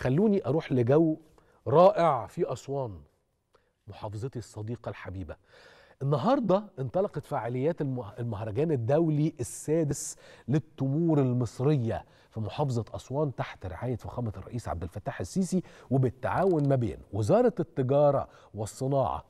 خلوني أروح لجو رائع في أسوان محافظتي الصديقة الحبيبة. النهاردة انطلقت فعاليات المهرجان الدولي السادس للتمور المصرية في محافظة أسوان تحت رعاية فخامة الرئيس عبد الفتاح السيسي، وبالتعاون ما بين وزارة التجارة والصناعة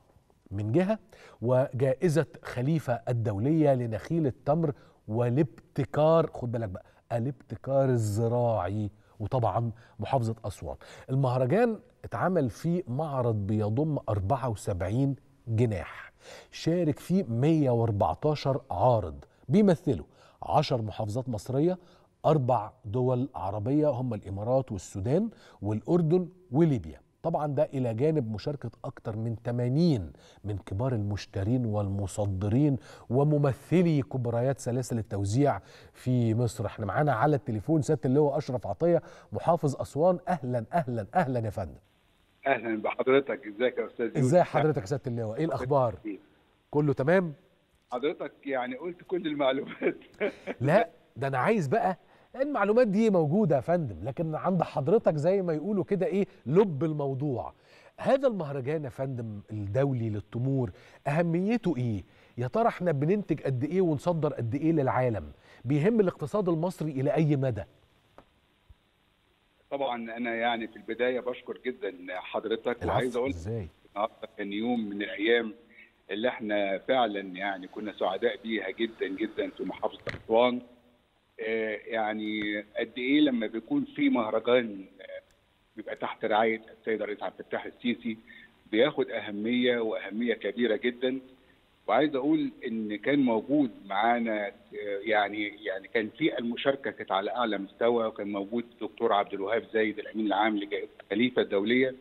من جهة وجائزة خليفة الدولية لنخيل التمر والابتكار، خد بالك بقى، الابتكار الزراعي، وطبعا محافظة أسوان. المهرجان اتعمل فيه معرض بيضم 74 جناح، شارك فيه 114 عارض بيمثلوا 10 محافظات مصرية، 4 دول عربية هم الإمارات والسودان والأردن وليبيا. طبعا ده إلى جانب مشاركة أكتر من 80 من كبار المشترين والمصدرين وممثلي كبريات سلاسل التوزيع في مصر. احنا معانا على التليفون سيادة اللواء أشرف عطية محافظ أسوان. أهلا أهلا أهلا يا فندم. أهلا بحضرتك. ازيك يا أستاذ؟ ازاي حضرتك يا سيادة اللواء؟ إيه الأخبار؟ كله تمام؟ حضرتك يعني قلت كل المعلومات. لا ده أنا عايز بقى المعلومات دي موجودة يا فندم، لكن عند حضرتك زي ما يقولوا كده ايه لب الموضوع. هذا المهرجان يا فندم الدولي للتمور أهميته ايه؟ يا ترى احنا بننتج قد ايه ونصدر قد ايه للعالم؟ بيهم الاقتصاد المصري إلى أي مدى؟ طبعا أنا يعني في البداية بشكر جدا حضرتك، وعايز أقول النهارده كان يوم من الأيام اللي احنا فعلا يعني كنا سعداء بيها جدا جدا في محافظة أسوان. يعني قد ايه لما بيكون في مهرجان بيبقى تحت رعايه السيد الرئيس عبد الفتاح السيسي بياخد اهميه واهميه كبيره جدا. وعايز اقول ان كان موجود معانا يعني كان في المشاركه كانت على اعلى مستوى، وكان موجود الدكتور عبد الوهاب زايد الامين العام لجائزه خليفه الدوليه،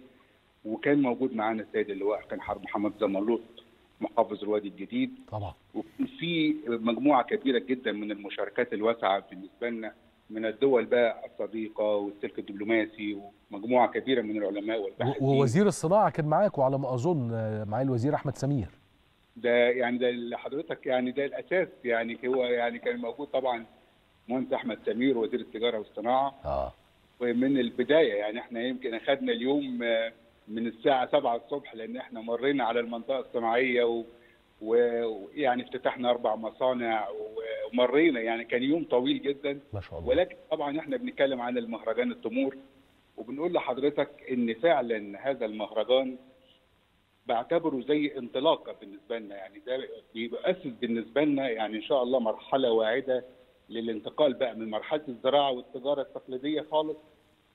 وكان موجود معانا السيد اللواء كان حرب محمد زمرلوط محافظ الوادي الجديد طبعا، وفي مجموعه كبيره جدا من المشاركات الواسعه بالنسبه لنا من الدول بقى الصديقه والسلك الدبلوماسي، ومجموعه كبيره من العلماء والباحثين. ووزير الصناعه كان معاك، وعلى ما اظن معايا الوزير احمد سمير. ده اللي حضرتك يعني ده الاساس، يعني هو يعني كان موجود طبعا مهندس احمد سمير وزير التجاره والصناعه. ومن البدايه يعني احنا يمكن اخذنا اليوم من الساعة 7 الصبح، لأن احنا مرينا على المنطقة الصناعية ويعني افتتحنا 4 مصانع ومرينا، يعني كان يوم طويل جدا ما شاء الله. ولكن طبعا احنا بنتكلم عن المهرجان التمور، وبنقول لحضرتك إن فعلا هذا المهرجان بعتبره زي انطلاقة بالنسبة لنا، يعني ده بيؤسس بالنسبة لنا يعني إن شاء الله مرحلة واعدة للانتقال بقى من مرحلة الزراعة والتجارة التقليدية خالص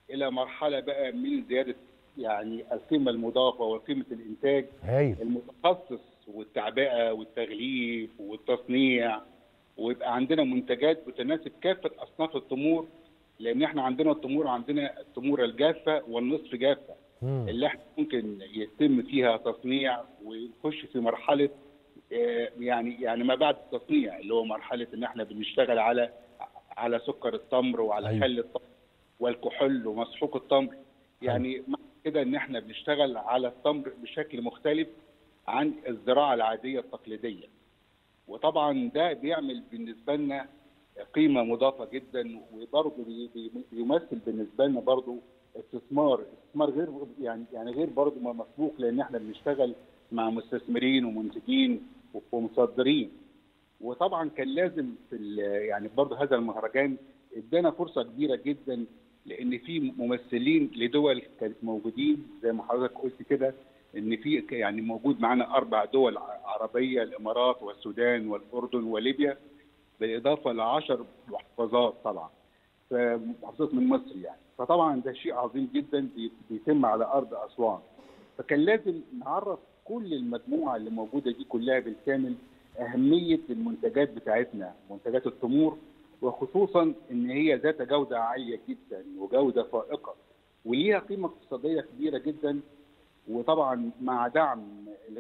إلى مرحلة بقى من زيادة يعني القيمة المضافة وقيمة الإنتاج المتخصص والتعبئة والتغليف والتصنيع، ويبقى عندنا منتجات بتناسب كافة أصناف التمور، لأن إحنا عندنا التمور، عندنا التمور الجافة والنصف جافة اللي إحنا ممكن يتم فيها تصنيع ويخش في مرحلة يعني ما بعد التصنيع اللي هو مرحلة إن إحنا بنشتغل على سكر التمر وعلى خل التمر والكحول ومسحوق التمر، يعني كده ان احنا بنشتغل على التمر بشكل مختلف عن الزراعه العاديه التقليديه. وطبعا ده بيعمل بالنسبه لنا قيمه مضافه جدا، وبرضه بيمثل بالنسبه لنا برضه استثمار غير يعني غير برضه مسبوق، لان احنا بنشتغل مع مستثمرين ومنتجين ومصدرين. وطبعا كان لازم في يعني برضه هذا المهرجان ادانا فرصه كبيره جدا، لان في ممثلين لدول كانت موجودين زي ما حضرتك قلت كده، ان في يعني موجود معانا 4 دول عربيه، الامارات والسودان والاردن وليبيا، بالاضافه ل10 محافظات طبعا محافظات من مصر يعني. فطبعا ده شيء عظيم جدا بيتم على ارض اسوان، فكان لازم نعرف كل المجموعه اللي موجوده دي كلها بالكامل اهميه المنتجات بتاعتنا، منتجات التمور، وخصوصا ان هي ذات جوده عاليه جدا وجوده فائقه وليها قيمه اقتصاديه كبيره جدا. وطبعا مع دعم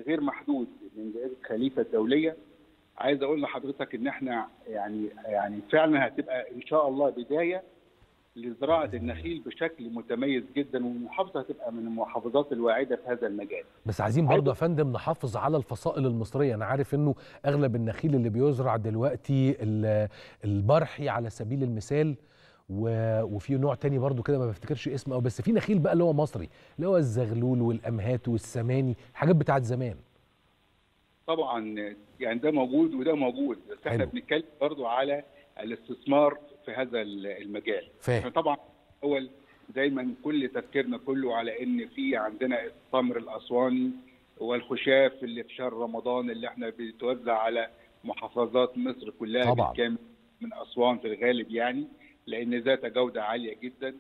غير محدود من جائزه خليفه الدوليه، عايز اقول لحضرتك ان احنا يعني فعلا هتبقى ان شاء الله بدايه لزراعه النخيل بشكل متميز جدا، والمحافظه هتبقى من المحافظات الواعده في هذا المجال. بس عايزين برضه يا فندم نحافظ على الفصائل المصريه، انا عارف انه اغلب النخيل اللي بيزرع دلوقتي البرحي على سبيل المثال، وفي نوع تاني برضو كده ما بفتكرش اسمه، بس في نخيل بقى اللي هو مصري، اللي هو الزغلول والامهات والسماني، الحاجات بتاعت زمان. طبعا يعني ده موجود وده موجود، بس احنا بنتكلم برضو على الاستثمار في هذا المجال. طبعا اول دايما كل تفكيرنا كله على ان في عندنا التمر الاسواني والخشاف اللي في شهر رمضان اللي احنا بيتوزع على محافظات مصر كلها بالكامل، من اسوان في الغالب يعني، لان ذات جوده عاليه جدا.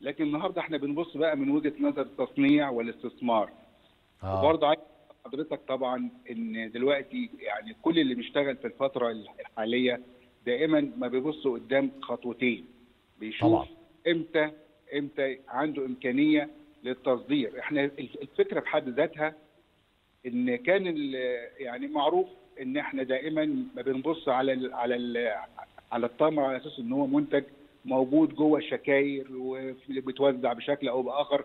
لكن النهارده احنا بنبص بقى من وجهه نظر التصنيع والاستثمار. وبرضه عايز حضرتك طبعا ان دلوقتي يعني كل اللي بيشتغل في الفتره الحاليه دائما ما بيبصوا قدام خطوتين، بيشوف طبعا امتى عنده امكانيه للتصدير. احنا الفكره بحد ذاتها ان كان يعني معروف ان احنا دائما ما بنبص على ال على ال على التمر على اساس ان هو منتج موجود جوه الشكاير وبيتوزع بشكل او باخر،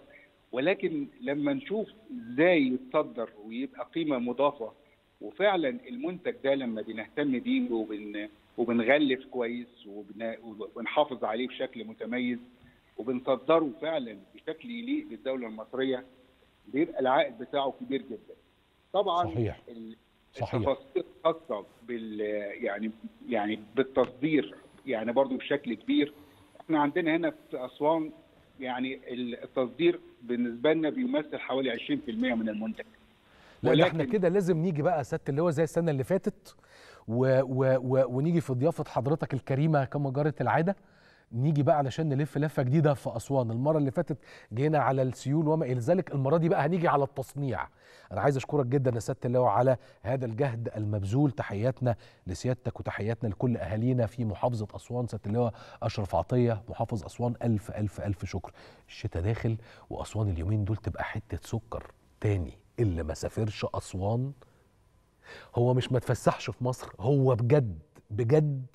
ولكن لما نشوف ازاي يتصدر ويبقى قيمه مضافه، وفعلا المنتج ده لما بنهتم بيه وبنغلف كويس وبنحافظ عليه بشكل متميز وبنصدره فعلا بشكل يليق بالدوله المصريه، بيبقى العائد بتاعه كبير جدا. طبعا صحيح. التفاصيل الخاصه بال يعني بالتصدير يعني برضو بشكل كبير. احنا عندنا هنا في اسوان يعني التصدير بالنسبه لنا بيمثل حوالي 20% من المنتج. لا احنا كده لازم نيجي بقى سياده اللي هو زي السنه اللي فاتت ونيجي في ضيافه حضرتك الكريمه كما جرت العاده، نيجي بقى علشان نلف لفه جديده في اسوان. المره اللي فاتت جينا على السيول وما الى ذلك، المره دي بقى هنيجي على التصنيع. انا عايز اشكرك جدا يا سياده اللواء على هذا الجهد المبذول، تحياتنا لسيادتك وتحياتنا لكل اهالينا في محافظه اسوان. سياده اللواء اشرف عطيه محافظ اسوان، الف الف الف شكر. الشتاء داخل واسوان اليومين دول تبقى حته سكر تاني. اللي ما سافرش اسوان هو مش ما تفسحش في مصر، هو بجد بجد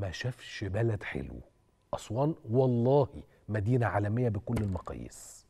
ما شافش بلد حلو. أسوان والله مدينة عالمية بكل المقاييس.